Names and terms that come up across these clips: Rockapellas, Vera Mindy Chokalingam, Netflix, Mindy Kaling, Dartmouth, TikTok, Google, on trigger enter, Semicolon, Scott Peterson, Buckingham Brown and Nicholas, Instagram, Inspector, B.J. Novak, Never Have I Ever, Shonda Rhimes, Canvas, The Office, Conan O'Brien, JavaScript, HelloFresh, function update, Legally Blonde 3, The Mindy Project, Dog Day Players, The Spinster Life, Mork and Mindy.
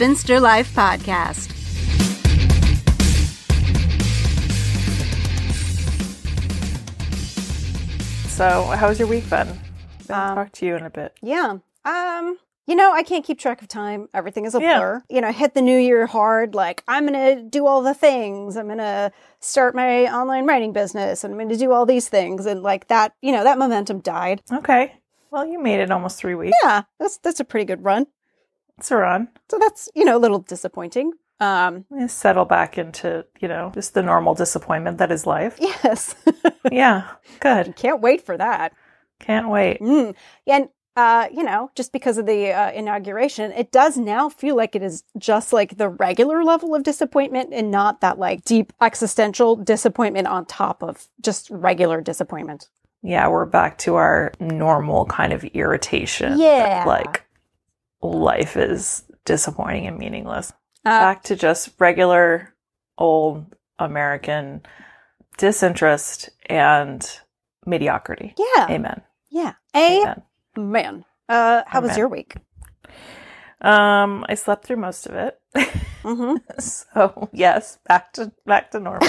Spinster Life podcast. So how's your week been? I'll talk to you in a bit. Yeah. You know, I can't keep track of time. Everything is a blur. You know, I hit the new year hard. Like, I'm going to do all the things. I'm going to start my online writing business. And I'm going to do all these things. And like that, you know, that momentum died. Okay. Well, you made it almost 3 weeks. Yeah. That's a pretty good run. It's a run. So that's, you know, a little disappointing. Settle back into, you know, just the normal disappointment that is life. Yes. Yeah. Good. Can't wait for that. Can't wait. Mm. And, you know, just because of the inauguration, it does now feel like it is just like the regular level of disappointment and not that like deep existential disappointment on top of just regular disappointment. Yeah, we're back to our normal kind of irritation. Yeah. That, like, life is disappointing and meaningless. Back to just regular old American disinterest and mediocrity. Yeah. Amen. Yeah. Amen. Man, how was your week? I slept through most of it. Mm-hmm. So yes, back to normal.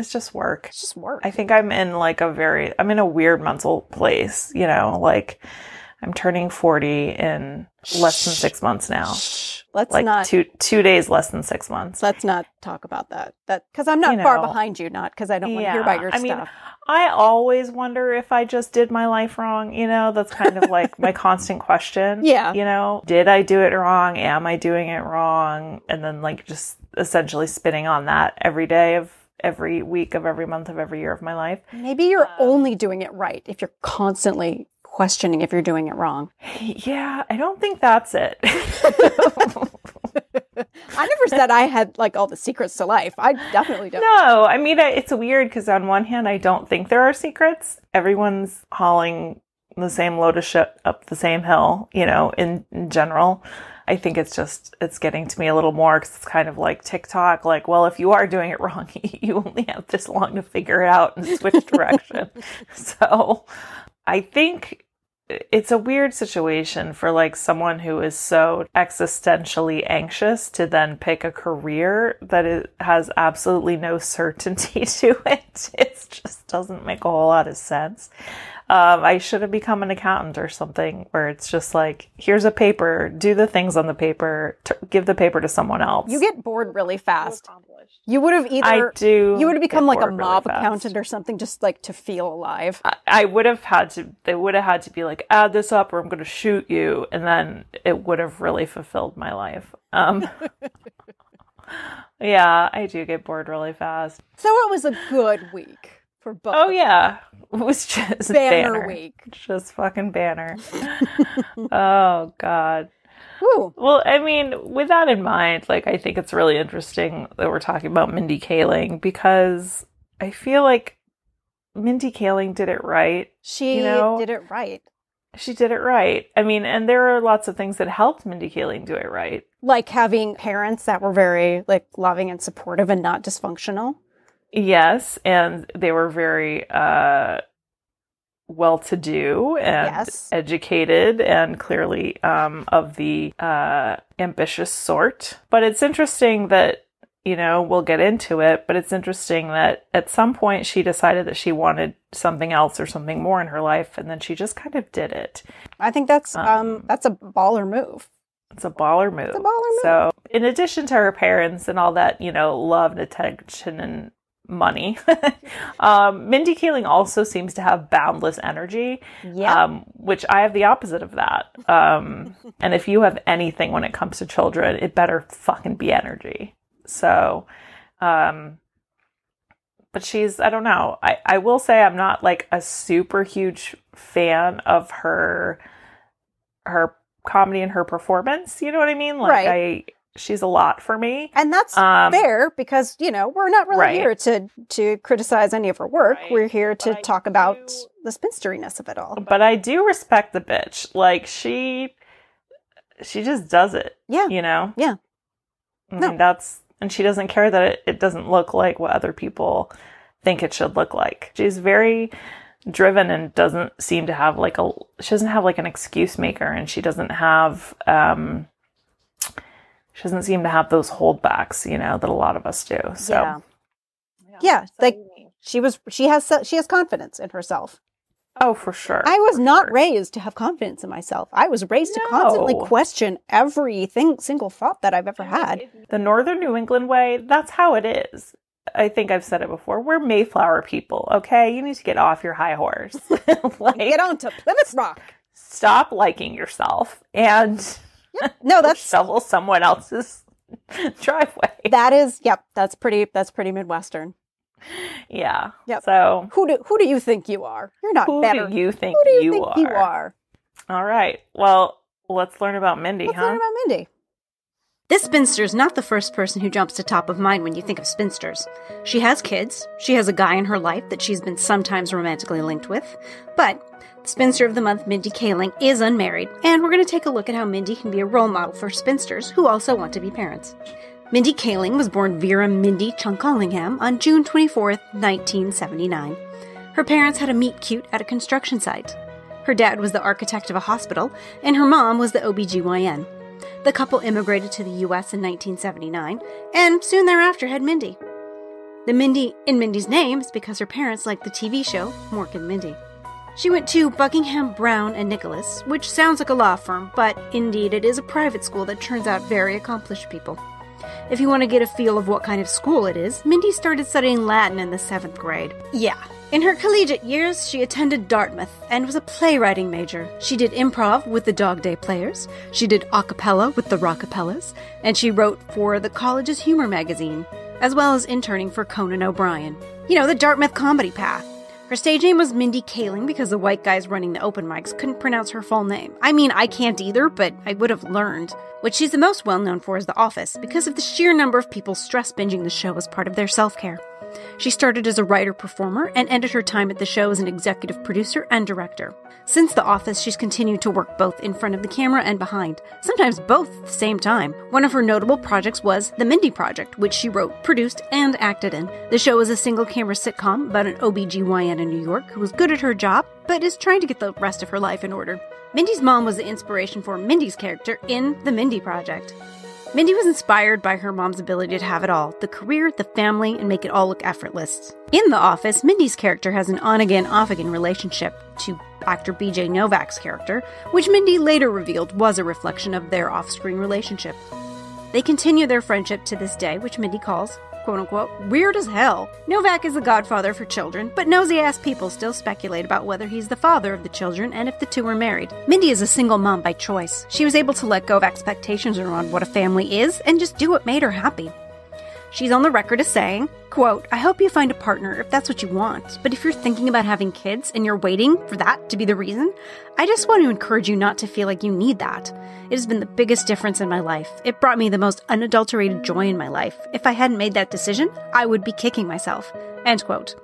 It's just work. It's just work. I think I'm in a weird mental place. You know, like I'm turning 40 in less than 6 months now. Let's like not two days less than 6 months. Let's not talk about that. That because I'm not far behind you, not because I don't want to hear about your stuff. Mean, I always wonder if I just did my life wrong. You know, that's kind of like my constant question. Yeah. You know, did I do it wrong? Am I doing it wrong? And then like just essentially spinning on that every day of every week of every month of every year of my life. Maybe you're only doing it right if you're constantly questioning if you're doing it wrong. Yeah, I don't think that's it. I never said I had like all the secrets to life. I definitely don't. No, I mean, it's weird because on one hand, I don't think there are secrets. Everyone's hauling the same load of shit up the same hill, you know, in general. I think it's just, it's getting to me a little more because it's kind of like TikTok, like, well, if you are doing it wrong, you only have this long to figure it out and switch direction. So I think it's a weird situation for like someone who is so existentially anxious to then pick a career that it has absolutely no certainty to it. It just doesn't make a whole lot of sense. I should have become an accountant or something where it's just like, here's a paper, do the things on the paper, give the paper to someone else. You get bored really fast. You would have you would have become like a mob accountant or something just like to feel alive. I would have had to, they would have had to be like, add this up or I'm going to shoot you. And then it would have really fulfilled my life. Yeah, I do get bored really fast. So it was a good week. For both. Oh, yeah. It was just banner week. Just fucking banner. Oh, God. Ooh. Well, I mean, with that in mind, like, I think it's really interesting that we're talking about Mindy Kaling because I feel like Mindy Kaling did it right. She did it right. She did it right. I mean, and there are lots of things that helped Mindy Kaling do it right. Like having parents that were very, like, loving and supportive and not dysfunctional. Yes, and they were very well-to-do and educated and clearly of the ambitious sort. But it's interesting that, you know, we'll get into it, but it's interesting that at some point she decided that she wanted something else or something more in her life, and then she just kind of did it. I think that's a baller move. It's a baller move. It's a baller move. So in addition to her parents and all that, you know, love and attention and money. Mindy Kaling also seems to have boundless energy, which I have the opposite of that. And if you have anything when it comes to children, it better fucking be energy. So, but she's, I don't know. I will say I'm not like a super huge fan of her comedy and her performance. You know what I mean? Like right. She's a lot for me. And that's fair because, you know, we're not really here to criticize any of her work. Right. We're here to talk about the spinsteriness of it all. But I do respect the bitch. Like, she just does it. Yeah. You know? Yeah. And she doesn't care that it doesn't look like what other people think it should look like. She's very driven and doesn't seem to have like a, she doesn't have like an excuse maker, and she doesn't have, she doesn't seem to have those holdbacks, you know, that a lot of us do. So yeah so like she has confidence in herself. Oh, for sure. I was not raised to have confidence in myself. I was raised to constantly question everything, single thought that I've ever had. The Northern New England way, that's how it is. I think I've said it before. We're Mayflower people, okay? You need to get off your high horse. Like, get on to Plymouth Rock. Stop liking yourself and no, that's shovel someone else's driveway. That is, yep, that's pretty Midwestern. Yeah. Yep. So who do you think you are? You're not better. Who do you think you are? All right. Well, let's learn about Mindy. Let's learn about Mindy. This spinster is not the first person who jumps to top of mind when you think of spinsters. She has kids. She has a guy in her life that she's been sometimes romantically linked with. But the Spinster of the Month, Mindy Kaling, is unmarried, and we're going to take a look at how Mindy can be a role model for spinsters who also want to be parents. Mindy Kaling was born Vera Mindy Chokalingam on June 24, 1979. Her parents had a meet-cute at a construction site. Her dad was the architect of a hospital, and her mom was the OBGYN. The couple immigrated to the U.S. in 1979, and soon thereafter had Mindy. The Mindy in Mindy's name is because her parents liked the TV show Mork and Mindy. She went to Buckingham Brown and Nicholas, which sounds like a law firm, but indeed it is a private school that turns out very accomplished people. If you want to get a feel of what kind of school it is, Mindy started studying Latin in the 7th grade. Yeah. In her collegiate years, she attended Dartmouth and was a playwriting major. She did improv with the Dog Day Players, she did a cappella with the Rockapellas, and she wrote for the college's humor magazine, as well as interning for Conan O'Brien. You know, the Dartmouth comedy path. Her stage name was Mindy Kaling because the white guys running the open mics couldn't pronounce her full name. I mean, I can't either, but I would have learned. What she's the most well-known for is The Office, because of the sheer number of people stress-binging the show as part of their self-care. She started as a writer-performer and ended her time at the show as an executive producer and director. Since The Office, she's continued to work both in front of the camera and behind, sometimes both at the same time. One of her notable projects was The Mindy Project, which she wrote, produced, and acted in. The show was a single-camera sitcom about an OBGYN in New York who was good at her job, but is trying to get the rest of her life in order. Mindy's mom was the inspiration for Mindy's character in The Mindy Project. Mindy was inspired by her mom's ability to have it all, the career, the family, and make it all look effortless. In The Office, Mindy's character has an on-again, off-again relationship to actor B.J. Novak's character, which Mindy later revealed was a reflection of their off-screen relationship. They continue their friendship to this day, which Mindy calls, quote-unquote, weird as hell. Novak is the godfather for children, but nosy-ass people still speculate about whether he's the father of the children and if the two are married. Mindy is a single mom by choice. She was able to let go of expectations around what a family is and just do what made her happy. She's on the record as saying, quote, I hope you find a partner if that's what you want, but if you're thinking about having kids and you're waiting for that to be the reason, I just want to encourage you not to feel like you need that. It has been the biggest difference in my life. It brought me the most unadulterated joy in my life. If I hadn't made that decision, I would be kicking myself, end quote.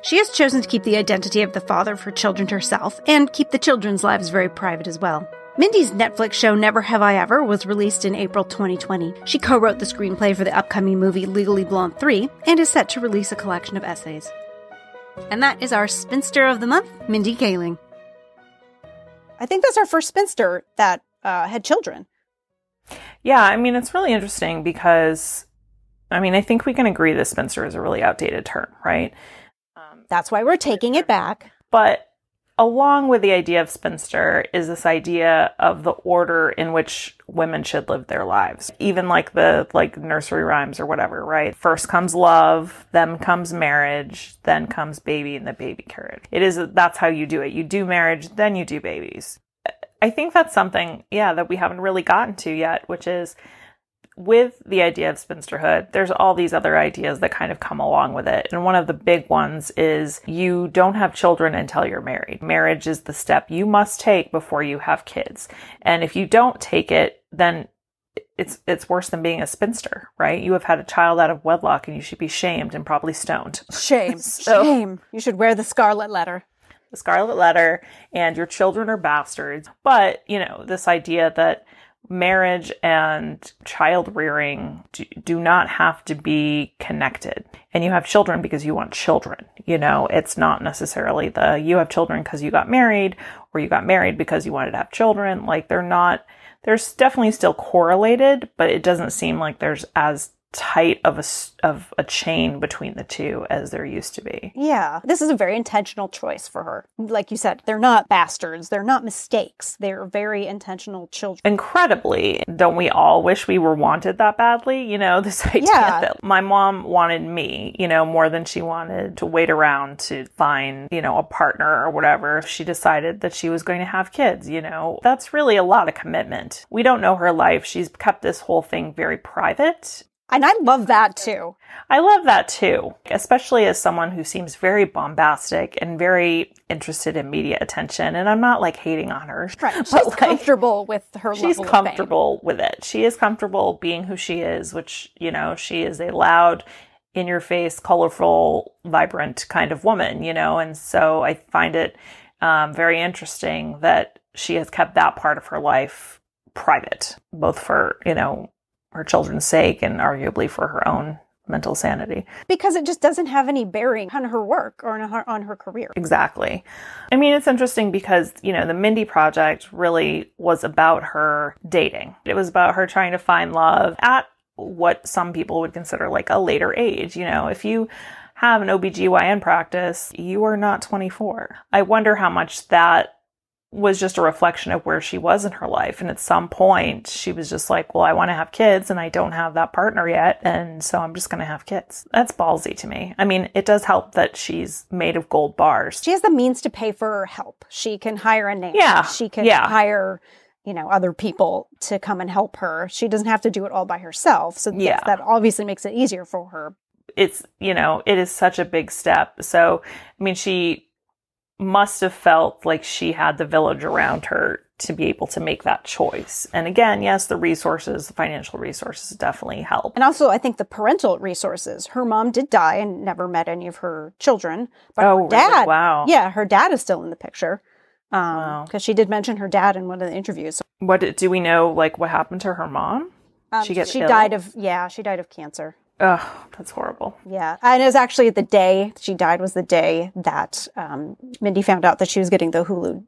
She has chosen to keep the identity of the father of her children to herself and keep the children's lives very private as well. Mindy's Netflix show Never Have I Ever was released in April 2020. She co-wrote the screenplay for the upcoming movie Legally Blonde 3 and is set to release a collection of essays. And that is our Spinster of the Month, Mindy Kaling. I think that's our first spinster that had children. Yeah, I mean, it's really interesting because, I mean, I think we can agree that spinster is a really outdated term, right? That's why we're taking it back. But along with the idea of spinster is this idea of the order in which women should live their lives. Even like the nursery rhymes or whatever, right? First comes love, then comes marriage, then comes baby and the baby carriage. That's how you do it. You do marriage, then you do babies. I think that's something, yeah, that we haven't really gotten to yet, which is with the idea of spinsterhood, there's all these other ideas that kind of come along with it. And one of the big ones is you don't have children until you're married. Marriage is the step you must take before you have kids. And if you don't take it, then it's worse than being a spinster, right? You have had a child out of wedlock and you should be shamed and probably stoned. Shame. Shame. You should wear the scarlet letter. The scarlet letter, and your children are bastards. But, you know, this idea that marriage and child rearing do not have to be connected. And you have children because you want children. You know, it's not necessarily the you have children because you got married or you got married because you wanted to have children. Like they're not, they're definitely still correlated, but it doesn't seem like there's as tight of a chain between the two as there used to be. Yeah. This is a very intentional choice for her. Like you said, they're not bastards. They're not mistakes. They're very intentional children. Incredibly. Don't we all wish we were wanted that badly? You know, this idea that my mom wanted me, you know, more than she wanted to wait around to find, you know, a partner or whatever. If she decided that she was going to have kids, you know, that's really a lot of commitment. We don't know her life. She's kept this whole thing very private. And I love that too. I love that too, especially as someone who seems very bombastic and very interested in media attention. And I'm not like hating on her. Right. She's like, comfortable with her level of fame. She's comfortable with it. She is comfortable being who she is, which, you know, she is a loud, in-your-face, colorful, vibrant kind of woman, you know. And so I find it very interesting that she has kept that part of her life private, both for, you know, her children's sake and arguably for her own mental sanity. Because it just doesn't have any bearing on her work or on her career. Exactly. I mean, it's interesting because, you know, the Mindy Project really was about her dating. It was about her trying to find love at what some people would consider like a later age. You know, if you have an OBGYN practice, you are not 24. I wonder how much that was just a reflection of where she was in her life. And at some point she was just like, well, I want to have kids and I don't have that partner yet. And so I'm just going to have kids. That's ballsy to me. I mean, it does help that she's made of gold bars. She has the means to pay for her help. She can hire a nanny. Yeah. She can hire, you know, other people to come and help her. She doesn't have to do it all by herself. So that obviously makes it easier for her. It's, you know, it is such a big step. So, I mean, she must have felt like she had the village around her to be able to make that choice. And again, yes, the resources, the financial resources definitely help. And also, I think the parental resources. Her mom did die and never met any of her children. But her dad, really? Wow. Yeah, her dad is still in the picture. Because she did mention her dad in one of the interviews. Do we know, like, what happened to her mom? She died of cancer. Oh, that's horrible. Yeah. And it was actually the day she died was the day that Mindy found out that she was getting the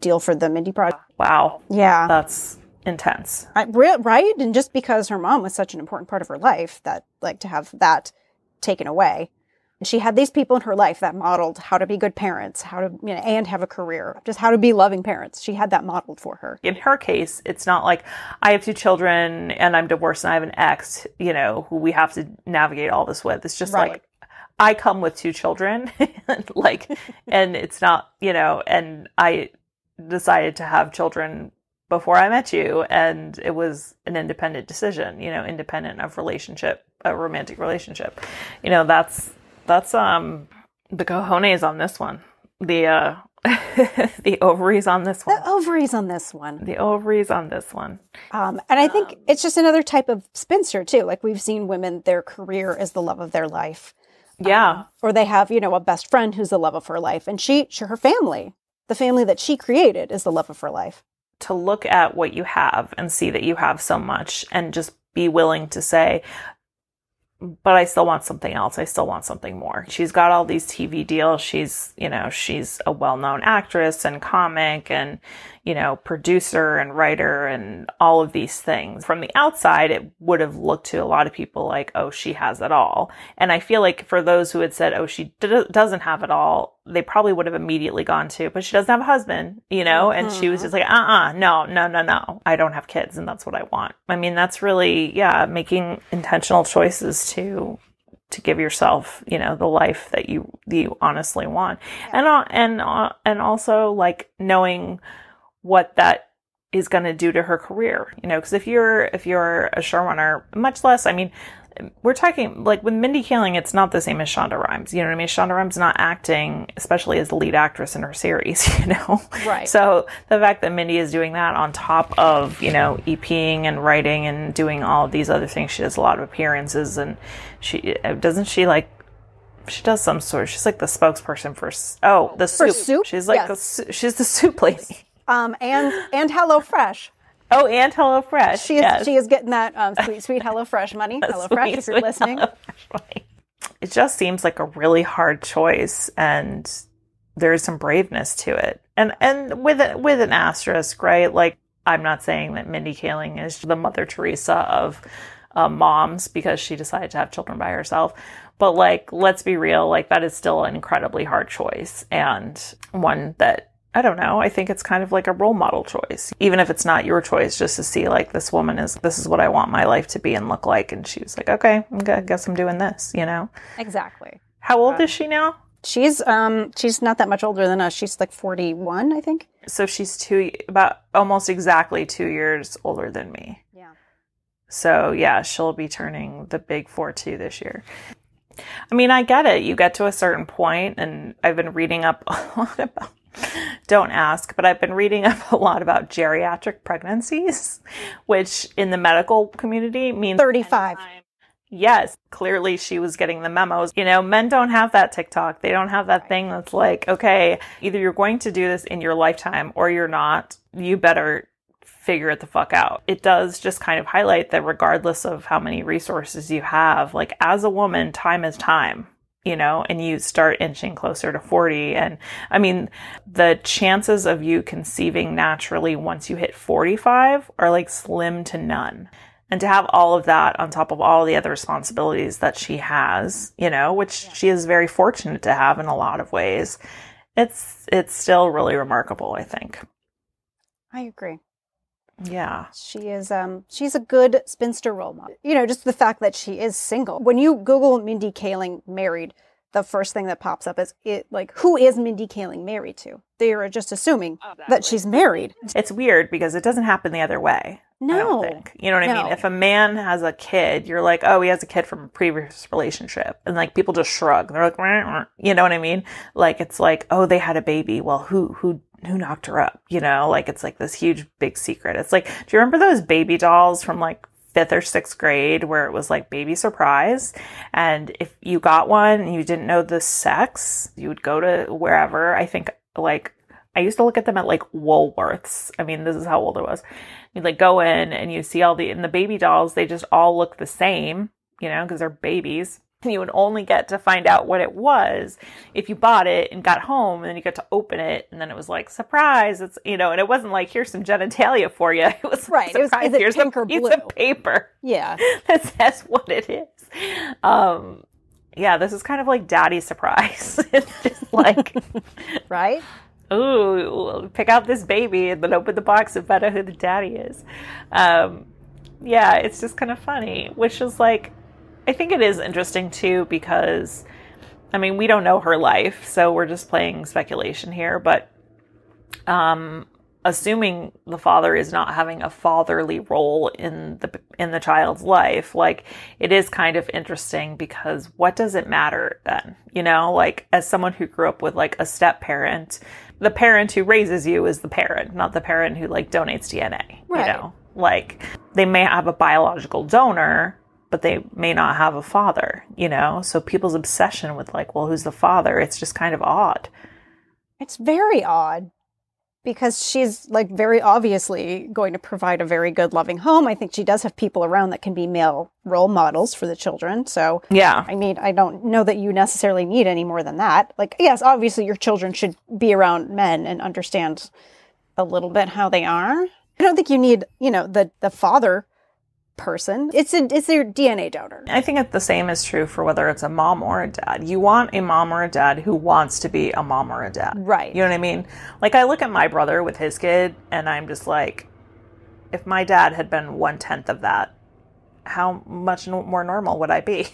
deal for the Mindy Project. Wow. Yeah. That's intense. Right? And just because her mom was such an important part of her life that like to have that taken away. And she had these people in her life that modeled how to be good parents, how to, you know, and have a career, just how to be loving parents. She had that modeled for her. In her case, it's not like I have two children and I'm divorced and I have an ex, you know, who we have to navigate all this with. It's just like I come with two children, and it's not, you know, and I decided to have children before I met you. And it was an independent decision, you know, independent of a romantic relationship, you know, that's the cojones on this one. The ovaries on this one. And I think it's just another type of spinster too. Like we've seen women, their career is the love of their life. Yeah. Or they have, you know, a best friend who's the love of her life. And her family, the family that she created is the love of her life. To look at what you have and see that you have so much and just be willing to say, but I still want something else. I still want something more. She's got all these TV deals. She's, you know, she's a well-known actress and comic and, you know, producer and writer and all of these things. From the outside, it would have looked to a lot of people like, oh, she has it all. And I feel like for those who had said, oh, she doesn't have it all, they probably would have immediately gone to, but she doesn't have a husband, you know? Mm-hmm. And she was just like, no. I don't have kids and that's what I want. I mean, that's really, making intentional choices to give yourself, you know, the life that you honestly want. Yeah. And also like knowing what that is going to do to her career, you know, because if you're a showrunner, much less, I mean, we're talking like with Mindy Kaling, it's not the same as Shonda Rhimes. You know what I mean? Shonda Rhimes not acting, especially as the lead actress in her series, you know? Right. So the fact that Mindy is doing that on top of, you know, EPing and writing and doing all of these other things, she does a lot of appearances and she does some sort. She's like the spokesperson for Soup. She's like she's the Soup lady. And HelloFresh. Oh, and HelloFresh. She is getting that sweet HelloFresh money. HelloFresh, if you're listening. It just seems like a really hard choice, and there's some braveness to it. And with an asterisk, right? Like, I'm not saying that Mindy Kaling is the Mother Teresa of moms because she decided to have children by herself. But, like, let's be real. Like, that is still an incredibly hard choice, and one that, I don't know, I think it's kind of like a role model choice. Even if it's not your choice, just to see, like, this woman is, this is what I want my life to be and look like. And she was like, okay, I guess I'm doing this, you know? Exactly. How old is she now? She's not that much older than us. She's like 41, I think. So she's about almost exactly 2 years older than me. Yeah. So yeah, she'll be turning the big 42 this year. I mean, I get it. You get to a certain point, and I've been reading up a lot about, don't ask, but I've been reading up a lot about geriatric pregnancies, which in the medical community means 35. Yes, clearly she was getting the memos. You know, men don't have that TikTok. They don't have that thing that's like, okay, either you're going to do this in your lifetime or you're not. You better figure it the fuck out. It does just kind of highlight that regardless of how many resources you have, like, as a woman, time is time. You know, and you start inching closer to 40. And I mean, the chances of you conceiving naturally once you hit 45 are like slim to none. And to have all of that on top of all the other responsibilities that she has, you know, which she is very fortunate to have in a lot of ways, it's still really remarkable, I think. I agree. Yeah. She is, she's a good spinster role model. You know, just the fact that she is single. When you Google Mindy Kaling married, the first thing that pops up is, who is Mindy Kaling married to? They are just assuming that she's married. It's weird because it doesn't happen the other way. No. I don't think. You know what I mean? If a man has a kid, you're like, oh, he has a kid from a previous relationship. And, like, people just shrug. They're like, wah, wah. You know what I mean? Like, it's like, oh, they had a baby. Well, who knocked her up? You know, like, it's like this huge, big secret. It's like, do you remember those baby dolls from, like, 5th or 6th grade where it was like baby surprise? And if you got one and you didn't know the sex, you would go to wherever. I think, like, I used to look at them at, like, Woolworths. I mean, this is how old I was. You'd, like, go in and you see and the baby dolls, they just all look the same, you know, because they're babies. And you would only get to find out what it was if you bought it and got home, and then you got to open it, and then it was like, surprise, it's, you know, and it wasn't like, here's some genitalia for you. It was right. Like, surprise, here's a piece of paper. Yeah. That says what it is. Yeah, this is kind of like daddy surprise. It's just like, right? Ooh, pick out this baby and then open the box and find out who the daddy is. Yeah, it's just kind of funny, which is like, I think it is interesting too, because, I mean, we don't know her life, so we're just playing speculation here, but assuming the father is not having a fatherly role in the child's life, like, it is kind of interesting because what does it matter then? You know, like, as someone who grew up with, like, a step parent, the parent who raises you is the parent, not the parent who, like, donates DNA, right. You know, like, they may have a biological donor, but they may not have a father, you know? So people's obsession with, like, well, who's the father? It's just kind of odd. It's very odd because she's, like, very obviously going to provide a very good, loving home. I think she does have people around that can be male role models for the children. So, yeah. I mean, I don't know that you necessarily need any more than that. Like, yes, obviously your children should be around men and understand a little bit how they are. I don't think you need, you know, the father person. It's their DNA donor. I think that the same is true for whether it's a mom or a dad. You want a mom or a dad who wants to be a mom or a dad. Right. You know what I mean? Like, I look at my brother with his kid and I'm just like, if my dad had been 1/10 of that, how much more normal would I be?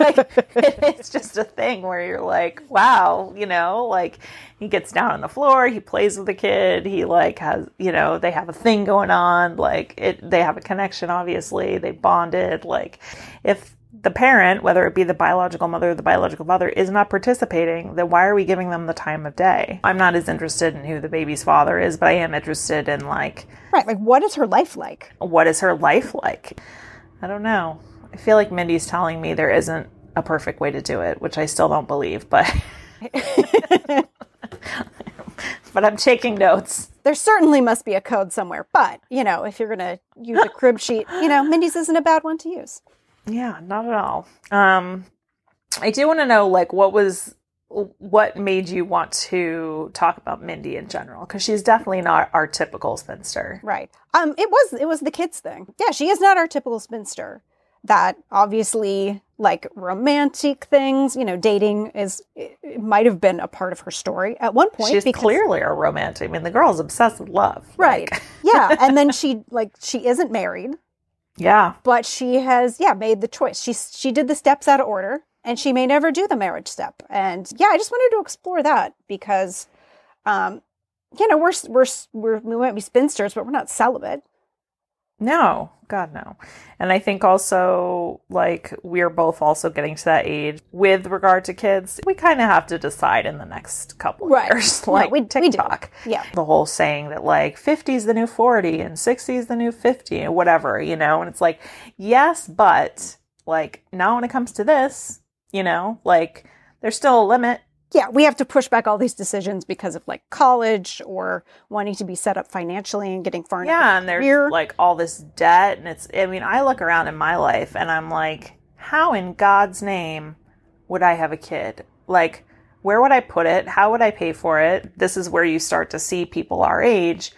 Like, it's just a thing where you're like, wow, you know, like, he gets down on the floor, he plays with the kid, he, like, has, you know, they have a thing going on, like, they have a connection, obviously, they bonded. Like, if the parent, whether it be the biological mother or the biological father, is not participating, then why are we giving them the time of day? I'm not as interested in who the baby's father is, but I am interested in, like... Right, like, what is her life like? What is her life like? I don't know. I feel like Mindy's telling me there isn't a perfect way to do it, which I still don't believe, but I'm taking notes. There certainly must be a code somewhere, but, you know, if you're going to use a crib sheet, you know, Mindy's isn't a bad one to use. Yeah, not at all. I do want to know, like, what made you want to talk about Mindy in general? Because she's definitely not our typical spinster. Right. It was the kids thing. Yeah, she is not our typical spinster. That obviously, like, romantic things, you know, dating it might have been a part of her story at one point. She's clearly a romantic. I mean, the girl's obsessed with love. Right. Like. Yeah. And then she isn't married. Yeah. But she has, made the choice. She did the steps out of order, and she may never do the marriage step. And yeah, I just wanted to explore that because, you know, we might be spinsters, but we're not celibate. No, God, no. And I think also, like, we're both also getting to that age with regard to kids. We kind of have to decide in the next couple of years. Like, no, TikTok. We do. Yeah. The whole saying that, like, 50 is the new 40 and 60 is the new 50 and whatever, you know? And it's like, yes, but, like, now when it comes to this, you know, like, there's still a limit. Yeah, we have to push back all these decisions because of, like, college or wanting to be set up financially and getting far into the career. Yeah, and there's, like, all this debt. And it's, I mean, I look around in my life and I'm like, how in God's name would I have a kid? Like, where would I put it? How would I pay for it? This is where you start to see people our age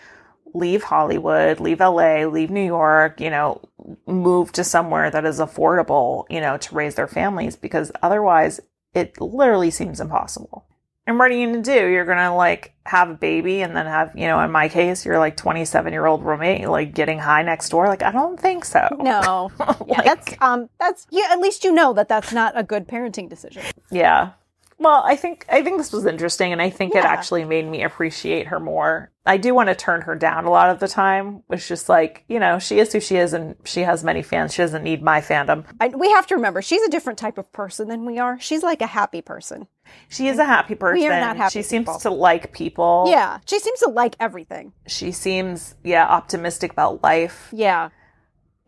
leave Hollywood, leave LA, leave New York, you know, move to somewhere that is affordable, you know, to raise their families, because otherwise it literally seems impossible. And what are you going to do? You're going to, like, have a baby and then have, you know, in my case, you're, like, 27-year-old roommate, like, getting high next door. Like, I don't think so. No. Yeah, that's at least you know that's not a good parenting decision. Yeah. Well, I think this was interesting, and I think it actually made me appreciate her more. I do want to turn her down a lot of the time. It's just like, you know, she is who she is, and she has many fans. She doesn't need my fandom. We have to remember, she's a different type of person than we are. She's like a happy person. She is a happy person. We are not happy She seems to like people. Yeah. She seems to like everything. She seems, optimistic about life. Yeah.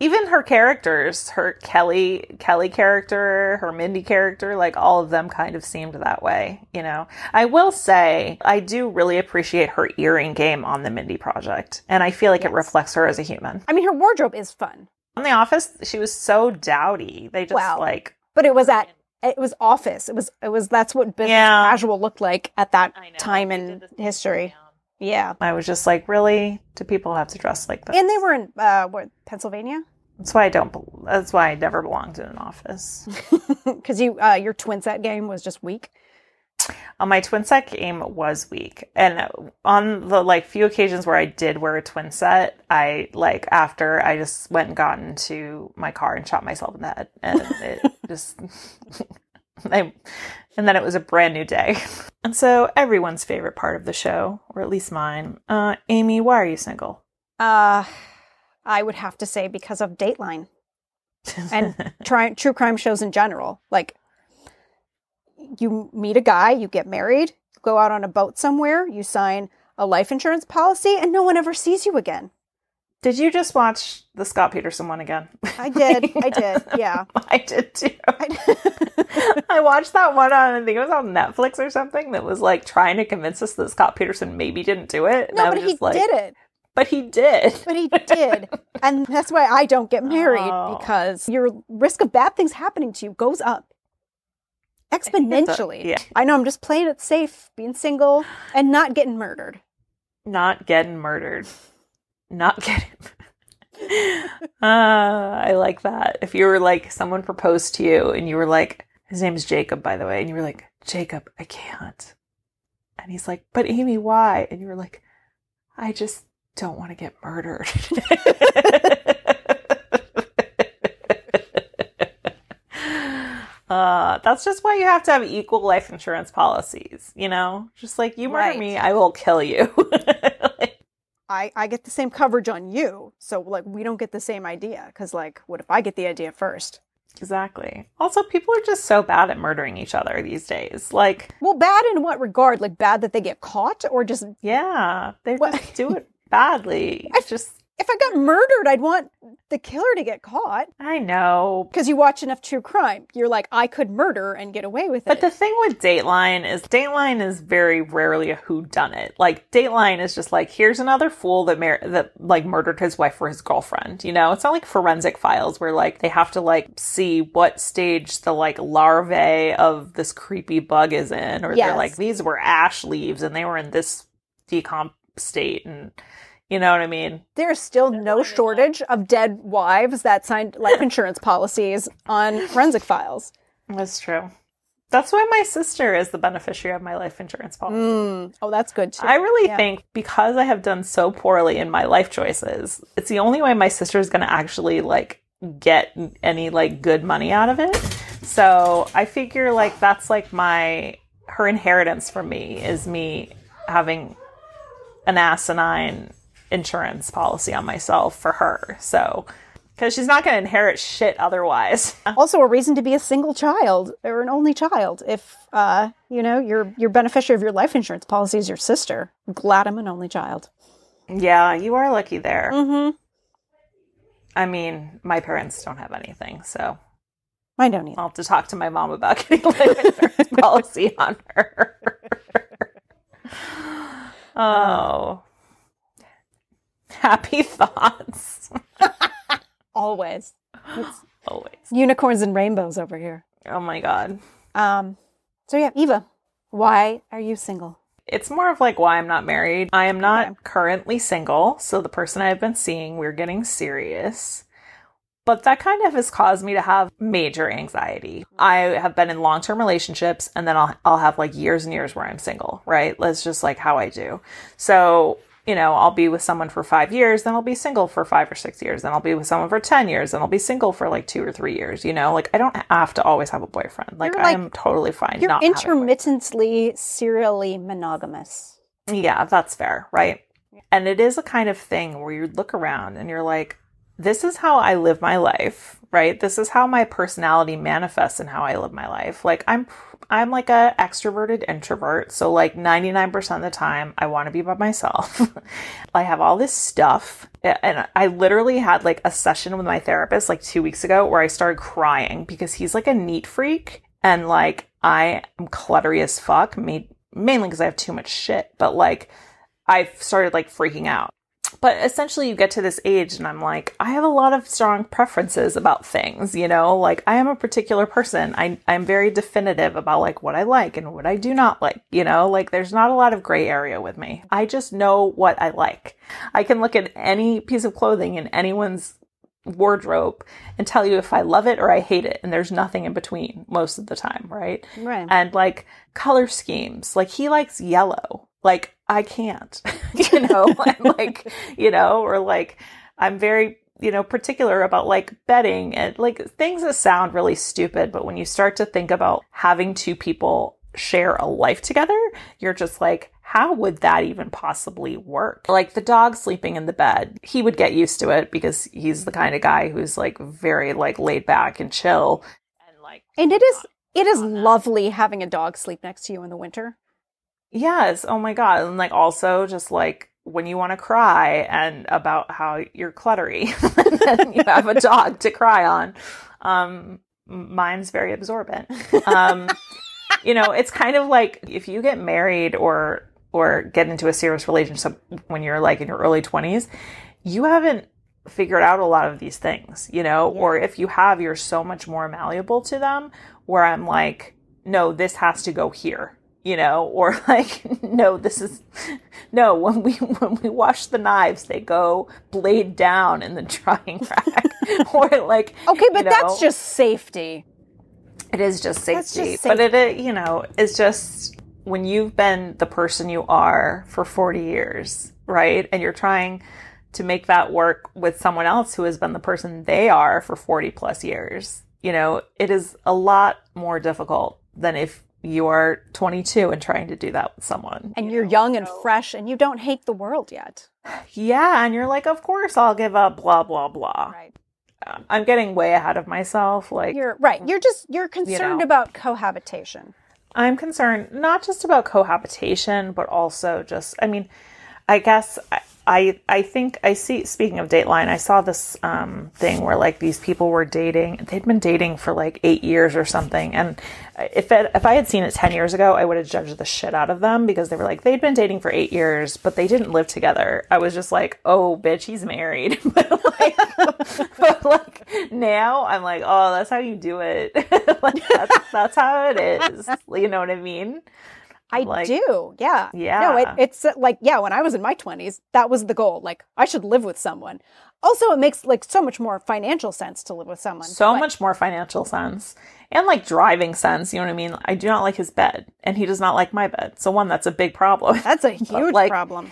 Even her characters, her Kelly character, her Mindy character, like, all of them kind of seemed that way, you know? I will say, I do really appreciate her earring game on The Mindy Project. And I feel like it reflects her as a human. I mean, her wardrobe is fun. On The Office, she was so dowdy. They just, But it was Office. It was that's what business casual looked like at that time in history. Yeah. I was just like, really? Do people have to dress like this? And they were in, Pennsylvania? That's why I never belonged in an office. Because your twin set game was just weak? My twin set game was weak. And on the, like, few occasions where I did wear a twin set, I just went and got into my car and shot myself in the head. And it just... And then it was a brand new day. And so everyone's favorite part of the show, or at least mine, Amy, why are you single? I would have to say because of Dateline and true crime shows in general. Like, you meet a guy, you get married, go out on a boat somewhere, you sign a life insurance policy, and no one ever sees you again. Did you just watch the Scott Peterson one again? I did. Yeah. I did too. I watched that one on, I think it was on Netflix or something, that was, like, trying to convince us that Scott Peterson maybe didn't do it. No, but he did it. But he did. And that's why I don't get married, because your risk of bad things happening to you goes up exponentially. Yeah. I know, I'm just playing it safe, being single and not getting murdered. I like that. If you were like, someone proposed to you and you were like, his name's Jacob, by the way, and you were like, Jacob, I can't. And he's like, but Amy, why? And you were like, I just don't want to get murdered. That's just why you have to have equal life insurance policies, you know? Just like, you murder me, I will kill you. I get the same coverage on you, so, like, we don't get the same idea, because, like, what if I get the idea first? Exactly. Also, people are just so bad at murdering each other these days. Like, well, bad in what regard? Like, bad that they get caught, or just... Yeah, they just do it badly. I just If I got murdered, I'd want the killer to get caught. I know. Because you watch enough true crime. You're like, I could murder and get away with it. But the thing with Dateline is very rarely a whodunit. Like, Dateline is just like, here's another fool that murdered his wife or his girlfriend, you know? It's not like Forensic Files where, like, they have to, like, see what stage the, like, larvae of this creepy bug is in. Or yes. They're like, these were ash leaves and they were in this decomp state and... You know what I mean? There's still no shortage of dead wives that signed life insurance policies on Forensic Files. That's true. That's why my sister is the beneficiary of my life insurance policy. Mm. Oh, that's good, too. I really think because I have done so poorly in my life choices, it's the only way my sister is going to actually, like, get any, like, good money out of it. So I figure, like, that's, like, her inheritance from me is me having an asinine insurance policy on myself for her. So, because she's not going to inherit shit otherwise. Also a reason to be a single child or an only child if, you know, your beneficiary of your life insurance policy is your sister. I'm glad I'm an only child. Yeah, you are lucky there. Mm-hmm. I mean, my parents don't have anything, so. I don't either. I'll have to talk to my mom about getting a life insurance policy on her. Oh. Happy thoughts. Always. It's always. Unicorns and rainbows over here. Oh my God. Eva, why are you single? It's more of like why I'm not married. I am not currently single. So the person I've been seeing, we're getting serious. But that kind of has caused me to have major anxiety. I have been in long-term relationships and then I'll have like years and years where I'm single, right? That's just like how I do. So... You know, I'll be with someone for 5 years, then I'll be single for 5 or 6 years, then I'll be with someone for 10 years, then I'll be single for like 2 or 3 years, you know? Like, I don't have to always have a boyfriend. Like, I am totally fine not having a boyfriend. You're intermittently, serially monogamous. Yeah, that's fair, right? Yeah. And it is a kind of thing where you look around and you're like, this is how I live my life, right? This is how my personality manifests in how I live my life. Like, I'm like a extroverted introvert. So like 99% of the time I want to be by myself. I have all this stuff. And I literally had like a session with my therapist like 2 weeks ago where I started crying because he's like a neat freak. And like, I am cluttery as fuck, mainly because I have too much shit. But like, I've started like freaking out. But essentially you get to this age and I'm like, I have a lot of strong preferences about things, you know, like I am a particular person. I'm very definitive about like what I like and what I do not like, you know, like there's not a lot of gray area with me. I just know what I like. I can look at any piece of clothing in anyone's wardrobe and tell you if I love it or I hate it. And there's nothing in between most of the time. Right. Right. And like color schemes, like he likes yellow. Like, I can't, you know, I'm like, you know, or like, I'm very, you know, particular about like bedding and like things that sound really stupid. But when you start to think about having two people share a life together, you're just like, how would that even possibly work? Like the dog sleeping in the bed, he would get used to it because he's the kind of guy who's like very like laid back and chill. And like, and it is lovely having a dog sleep next to you in the winter. Yes. Oh my God. And like also just like when you want to cry and about how you're cluttery and then you have a dog to cry on. Mine's very absorbent. You know, it's kind of like if you get married or get into a serious relationship when you're like in your early 20s, you haven't figured out a lot of these things, you know, yeah. Or if you have, you're so much more malleable to them where I'm like, no, this has to go here. You know, or like, no, this is, no, when we wash the knives, they go blade down in the drying rack. Or like, okay, but that's just safety. It is just safety. But it, you know, it's just when you've been the person you are for 40 years, right? And you're trying to make that work with someone else who has been the person they are for 40 plus years, you know, it is a lot more difficult than if you are 22 and trying to do that with someone. And you're young and fresh and you don't hate the world yet. Yeah. And you're like, of course I'll give up, blah, blah, blah. Right. I'm getting way ahead of myself. Like, you're right. You're concerned, you know, about cohabitation. I'm concerned not just about cohabitation, but also just, I mean, I guess I, I think I see, speaking of Dateline, I saw this thing where like these people were dating. They'd been dating for like 8 years or something. And if I had seen it 10 years ago, I would have judged the shit out of them because they were like, they'd been dating for 8 years, but they didn't live together. I was just like, oh, bitch, he's married. but now I'm like, oh, that's how you do it. that's how it is. You know what I mean? I do. Yeah. Yeah. No, it's like, yeah, when I was in my 20s, that was the goal. Like, I should live with someone. Also, it makes like so much more financial sense to live with someone. So much more financial sense and like driving sense. You know what I mean? I do not like his bed and he does not like my bed. So one, that's a big problem. That's a huge problem.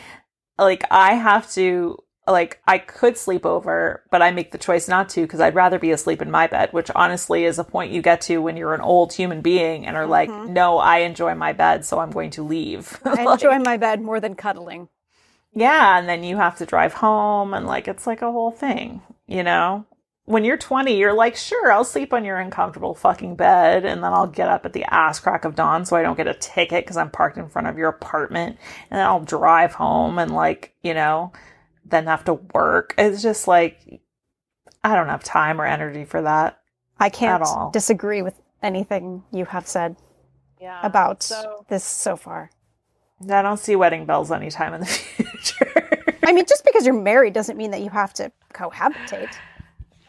Like I have to, like I could sleep over, but I make the choice not to because I'd rather be asleep in my bed, which honestly is a point you get to when you're an old human being and are like, no, I enjoy my bed, so I'm going to leave. I enjoy my bed more than cuddling. Yeah, and then you have to drive home and like it's like a whole thing, you know? When you're 20, you're like, sure, I'll sleep on your uncomfortable fucking bed and then I'll get up at the ass crack of dawn so I don't get a ticket because I'm parked in front of your apartment and then I'll drive home and like, you know, then have to work. It's just like, I don't have time or energy for that. I can't disagree with anything you have said about this so far. I don't see wedding bells anytime in the future. I mean, just because you're married doesn't mean that you have to cohabitate.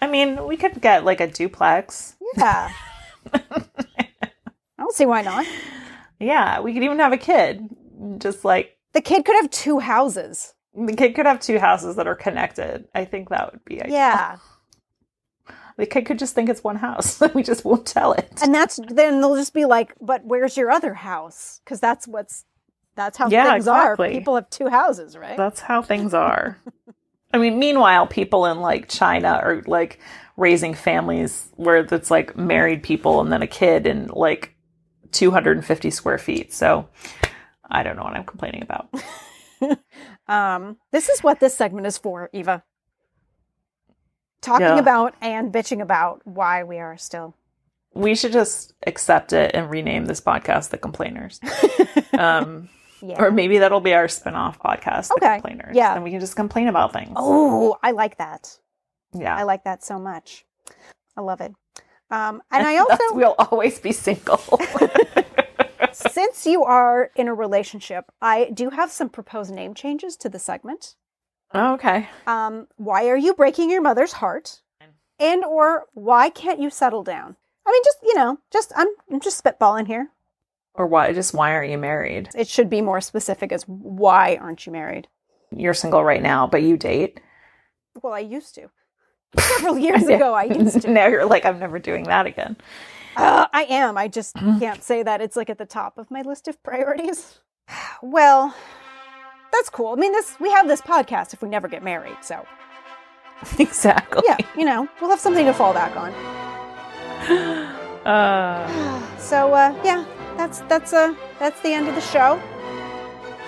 I mean, we could get like a duplex. Yeah. I don't see why not. Yeah. We could even have a kid. Just like. The kid could have two houses. The kid could have two houses that are connected. I think that would be ideal. Yeah. The kid could just think it's one house. We just won't tell it. And then they'll just be like, but where's your other house? Because that's how things are. People have two houses, right? That's how things are. I mean, meanwhile, people in like China are like raising families where it's like married people and then a kid in like 250 square feet. So I don't know what I'm complaining about. This is what this segment is for, Eva. Talking about and bitching about why we are still. We should just accept it and rename this podcast The Complainers. Or maybe that'll be our spinoff podcast, The Complainers. Yeah. And we can just complain about things. Oh, I like that. Yeah. I like that so much. I love it. And I also... we'll always be single. Since you are in a relationship, I do have some proposed name changes to the segment. Oh, okay. Why are you breaking your mother's heart? And or why can't you settle down? I mean, just, you know, I'm just spitballing here. Or why aren't you married? It should be more specific as why aren't you married? You're single right now, but you date? Well, I used to. Several years ago, I used to. Now you're like, I'm never doing that again. I am. I just can't say that. It's like at the top of my list of priorities. Well, that's cool. I mean, we have this podcast if we never get married, so. Exactly. Yeah, you know, we'll have something to fall back on. That's the end of the show.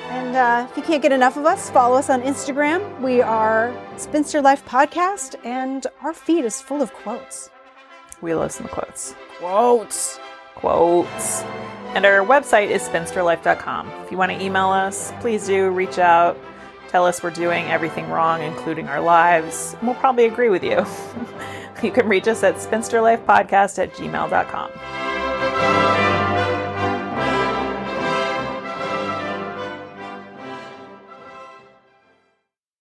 And if you can't get enough of us, follow us on Instagram. We are Spinster Life Podcast, and our feed is full of quotes. We love some quotes. Quotes. And our website is spinsterlife.com. If you want to email us, please do reach out. Tell us we're doing everything wrong, including our lives. And we'll probably agree with you. You can reach us at spinsterlifepodcast@gmail.com.